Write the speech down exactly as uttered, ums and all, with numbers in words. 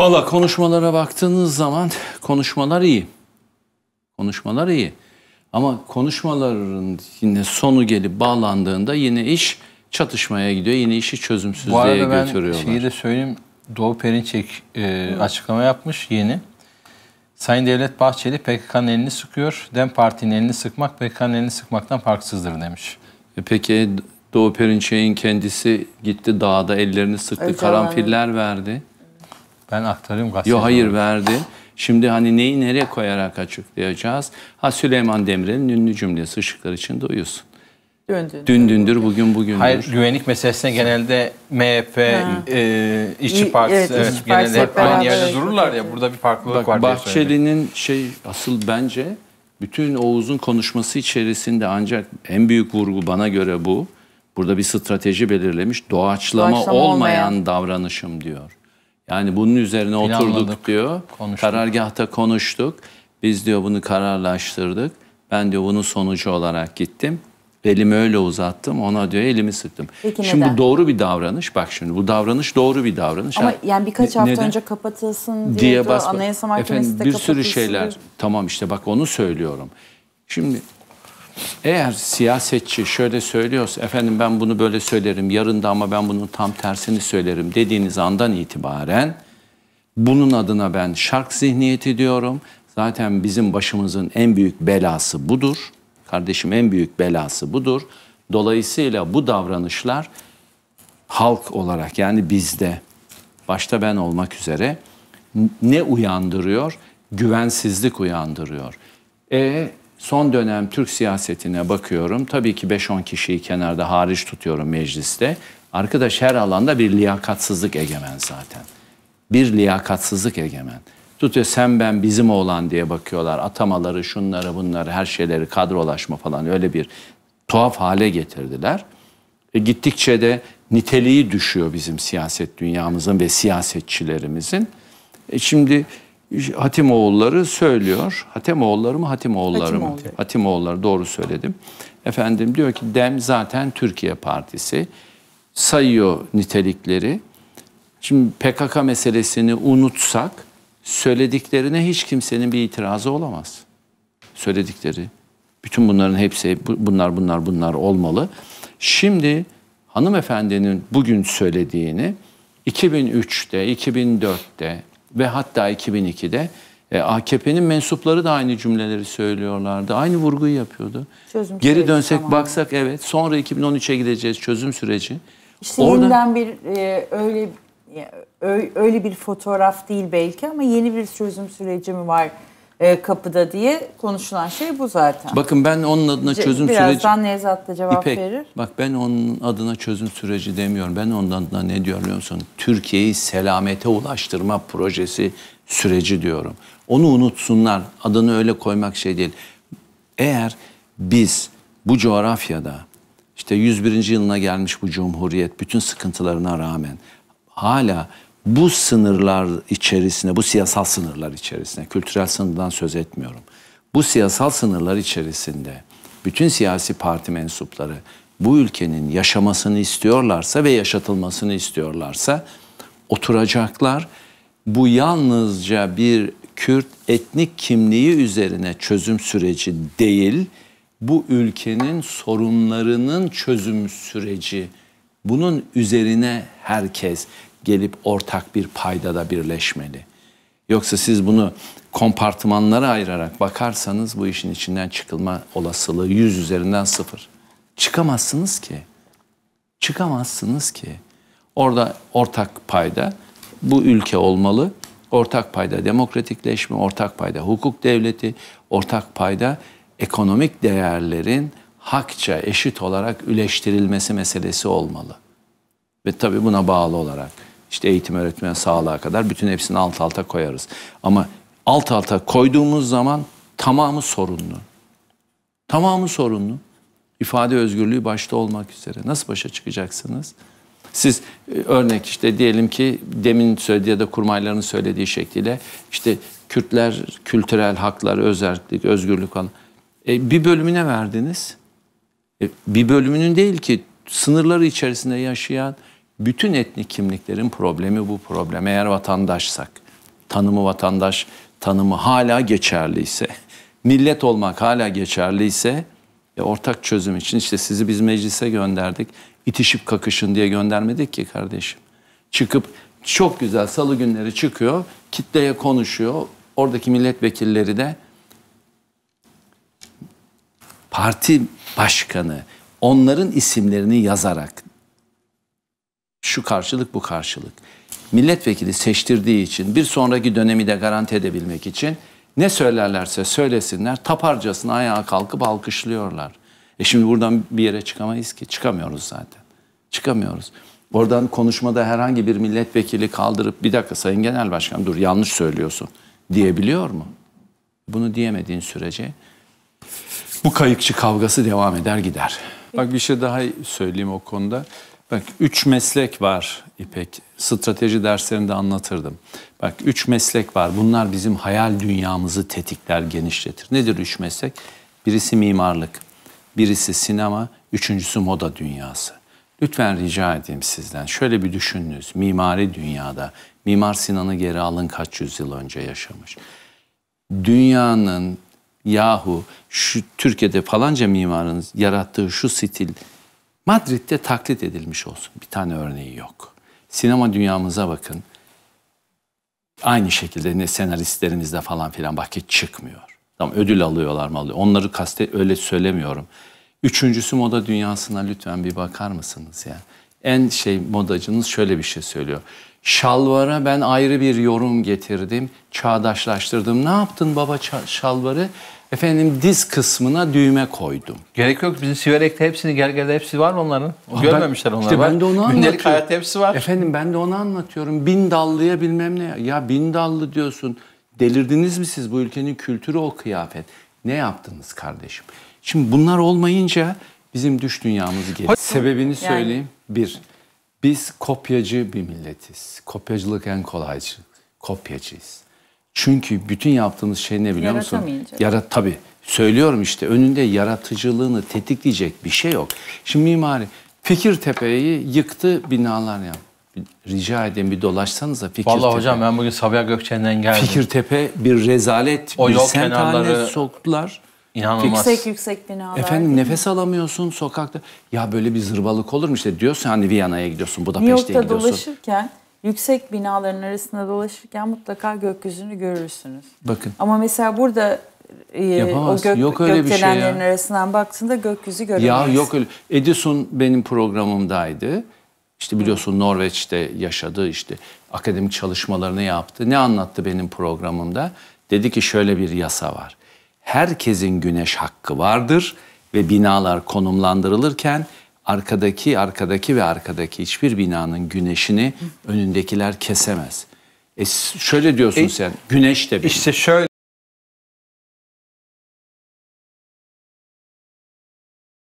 Valla konuşmalara baktığınız zaman konuşmalar iyi. Konuşmalar iyi. Ama konuşmaların yine sonu gelip bağlandığında yine iş çatışmaya gidiyor. Yine işi çözümsüzlüğe götürüyorlar. Ben şeyi de söyleyeyim. Doğu Perinçek e, açıklama yapmış yeni. Sayın Devlet Bahçeli P K K'nın elini sıkıyor. DEM Parti'nin elini sıkmak P K K'nın elini sıkmaktan farksızdır demiş. E peki Doğu Perinçek'in kendisi gitti dağda ellerini sıktı. Öyle karanfiller yani. Verdi. Ben aktarayım gazeteye. Yok hayır verdi. Şimdi hani neyi nereye koyarak açıklayacağız? Ha Süleyman Demirel'in ünlü cümlesi ışıklar içinde uyusun. Dün, dün dündür, bugün bugündür. Hayır, güvenlik meselesine genelde M H P, e, İşçi Partisi, evet, evet, genelde hep aynı yerde dururlar ya. Burada bir farklılık Bak, var. Bahçeli'nin şey asıl bence bütün Oğuz'un konuşması içerisinde ancak en büyük vurgu bana göre bu. Burada bir strateji belirlemiş. Doğaçlama, Doğaçlama olmayan, olmayan davranışım diyor. Yani bunun üzerine planladık, oturduk diyor. Konuştuk. Karargâhta konuştuk. Biz diyor bunu kararlaştırdık. Ben diyor bunun sonucu olarak gittim. Elimi öyle uzattım, ona diyor elimi sıktım. Peki şimdi neden? Bu doğru bir davranış. Bak şimdi bu davranış doğru bir davranış. Ama yani birkaç hafta neden? Önce kapatılsın diye Anayasa Mahkemesi de bir sürü şeyler. Tamam işte bak onu söylüyorum. Şimdi eğer siyasetçi şöyle söylüyorsa efendim ben bunu böyle söylerim yarın da ama ben bunun tam tersini söylerim dediğiniz andan itibaren bunun adına ben şark zihniyeti diyorum. Zaten bizim başımızın en büyük belası budur. Kardeşim en büyük belası budur. Dolayısıyla bu davranışlar halk olarak yani bizde başta ben olmak üzere ne uyandırıyor? Güvensizlik uyandırıyor. E, son dönem Türk siyasetine bakıyorum. Tabii ki beş on kişiyi kenarda hariç tutuyorum mecliste. Arkadaş her alanda bir liyakatsızlık egemen zaten. Bir liyakatsızlık egemen. Tutuyor sen ben bizim oğlan diye bakıyorlar. Atamaları, şunları, bunları, her şeyleri, kadrolaşma falan öyle bir tuhaf hale getirdiler. E gittikçe de niteliği düşüyor bizim siyaset dünyamızın ve siyasetçilerimizin. E şimdi Hatimoğulları söylüyor. Hatimoğulları mı, Hatimoğulları Hatimoğulları. mı? Hatimoğulları, doğru söyledim. Efendim diyor ki DEM zaten Türkiye Partisi. Sayıyor nitelikleri. Şimdi P K K meselesini unutsak söylediklerine hiç kimsenin bir itirazı olamaz. Söyledikleri. Bütün bunların hepsi bunlar bunlar bunlar olmalı. Şimdi hanımefendinin bugün söylediğini iki bin üçte, iki bin dörtte ve hatta iki bin ikide A K P'nin mensupları da aynı cümleleri söylüyorlardı. Aynı vurguyu yapıyordu. Çözüm Geri dönsek tamam. baksak evet. Sonra iki bin on üçe gideceğiz çözüm süreci. İşte Orada... yeniden bir e, öyle... Öyle bir fotoğraf değil belki ama yeni bir çözüm süreci mi var kapıda diye konuşulan şey bu zaten. Bakın ben onun adına çözüm Birazdan süreci... Birazdan Nevzat da cevap İpek, verir. Bak ben onun adına çözüm süreci demiyorum. Ben onun adına ne diyorum biliyor musun? Türkiye'yi selamete ulaştırma projesi süreci diyorum. Onu unutsunlar. Adını öyle koymak şey değil. Eğer biz bu coğrafyada işte yüz birinci yılına gelmiş bu Cumhuriyet bütün sıkıntılarına rağmen... Hala bu sınırlar içerisine, bu siyasal sınırlar içerisine, kültürel sınırdan söz etmiyorum. Bu siyasal sınırlar içerisinde bütün siyasi parti mensupları bu ülkenin yaşamasını istiyorlarsa ve yaşatılmasını istiyorlarsa oturacaklar. Bu yalnızca bir Kürt etnik kimliği üzerine çözüm süreci değil, bu ülkenin sorunlarının çözüm süreci. Bunun üzerine herkes gelip ortak bir paydada birleşmeli. Yoksa siz bunu kompartımanlara ayırarak bakarsanız bu işin içinden çıkılma olasılığı yüz üzerinden sıfır. Çıkamazsınız ki. Çıkamazsınız ki. Orada ortak payda bu ülke olmalı. Ortak payda demokratikleşme, ortak payda hukuk devleti, ortak payda ekonomik değerlerin hakça eşit olarak üleştirilmesi meselesi olmalı. Ve tabii buna bağlı olarak işte eğitim, öğretmen, sağlığa kadar bütün hepsini alt alta koyarız. Ama alt alta koyduğumuz zaman tamamı sorunlu. Tamamı sorunlu. İfade özgürlüğü başta olmak üzere. Nasıl başa çıkacaksınız? Siz örnek işte diyelim ki demin söylediği ya da kurmayların söylediği şekliyle işte Kürtler kültürel haklar, özellik, özgürlük falan. E, bir bölümüne verdiniz. Bir bölümünün değil ki sınırları içerisinde yaşayan bütün etnik kimliklerin problemi bu problem eğer vatandaşsak. tanımı, vatandaş tanımı hala geçerliyse, millet olmak hala geçerliyse e, ortak çözüm için işte sizi biz meclise gönderdik, itişip kakışın diye göndermedik ki kardeşim. Çıkıp çok güzel salı günleri çıkıyor, kitleye konuşuyor. Oradaki milletvekilleri de parti başkanı onların isimlerini yazarak şu karşılık bu karşılık. Milletvekili seçtirdiği için bir sonraki dönemi de garanti edebilmek için ne söylerlerse söylesinler taparcasına ayağa kalkıp alkışlıyorlar. E şimdi buradan bir yere çıkamayız ki. Çıkamıyoruz zaten. Çıkamıyoruz. Oradan konuşmada herhangi bir milletvekili kaldırıp bir dakika Sayın Genel Başkan dur yanlış söylüyorsun diyebiliyor mu? Bunu diyemediğin sürece bu kayıkçı kavgası devam eder gider. Bak bir şey daha söyleyeyim o konuda. Bak üç meslek var İpek. Strateji derslerinde anlatırdım. Bak üç meslek var. Bunlar bizim hayal dünyamızı tetikler, genişletir. Nedir üç meslek? Birisi mimarlık, birisi sinema, üçüncüsü moda dünyası. Lütfen rica edeyim sizden. Şöyle bir düşününüz. Mimari dünyada Mimar Sinan'ı geri alın kaç yüzyıl önce yaşamış. Dünyanın yahu şu Türkiye'de falanca mimarın yarattığı şu stil Madrid'de taklit edilmiş olsun. Bir tane örneği yok. Sinema dünyamıza bakın. Aynı şekilde ne senaristlerimizde falan filan bak hiç çıkmıyor. Tamam ödül alıyorlar mı alıyor. Onları kaste öyle söylemiyorum. Üçüncüsü moda dünyasına lütfen bir bakar mısınız ya? En şey modacınız şöyle bir şey söylüyor. Şalvara ben ayrı bir yorum getirdim, çağdaşlaştırdım. Ne yaptın baba şalvarı? Efendim diz kısmına düğme koydum. Gerek yok. Bizim Siverek'te hepsini, Gerger'de hepsi var onların. Aa, görmemişler onları. İşte ben de onu anlatıyorum. Gündelik hayatta hepsi var. Efendim ben de onu anlatıyorum. Bin dallıya bilmem ne. Ya bin dallı diyorsun. Delirdiniz mi siz? Bu ülkenin kültürü o kıyafet. Ne yaptınız kardeşim? Şimdi bunlar olmayınca bizim düş dünyamız geliyor. Sebebini söyleyeyim. Yani. Bir, biz kopyacı bir milletiz. Kopyacılık en kolaycı. Kopyacıyız. Çünkü bütün yaptığımız şey ne biliyor musun? Yarat tabii. Söylüyorum işte önünde yaratıcılığını tetikleyecek bir şey yok. Şimdi mimari Fikirtepe'yi yıktı binalar ya. Rica edeyim bir dolaşsanıza Fikirtepe. Vallahi hocam ben bugün Sabiha Gökçen'den geldim. Fikirtepe bir rezalet. O bir semt haline soktular. İnanılmaz. Yüksek yüksek binalar. Efendim nefes alamıyorsun sokakta. Ya böyle bir zırvalık olur mu işte diyorsun hani Viyana'ya gidiyorsun, Budapest'e gidiyorsun. New York'ta dolaşırken yüksek binaların arasında dolaşırken mutlaka gökyüzünü görürsünüz. Bakın. Ama mesela burada e, o gök, yok öyle gökdelenlerin bir şey arasından baktığında gökyüzü göremezsin. Ya yok öyle. Edison benim programımdaydı. İşte biliyorsun Norveç'te yaşadı işte akademik çalışmalarını yaptı. Ne anlattı benim programımda? Dedi ki şöyle bir yasa var. Herkesin güneş hakkı vardır ve binalar konumlandırılırken arkadaki, arkadaki ve arkadaki hiçbir binanın güneşini önündekiler kesemez. E şöyle diyorsun e, sen, güneş de benim. İşte şöyle.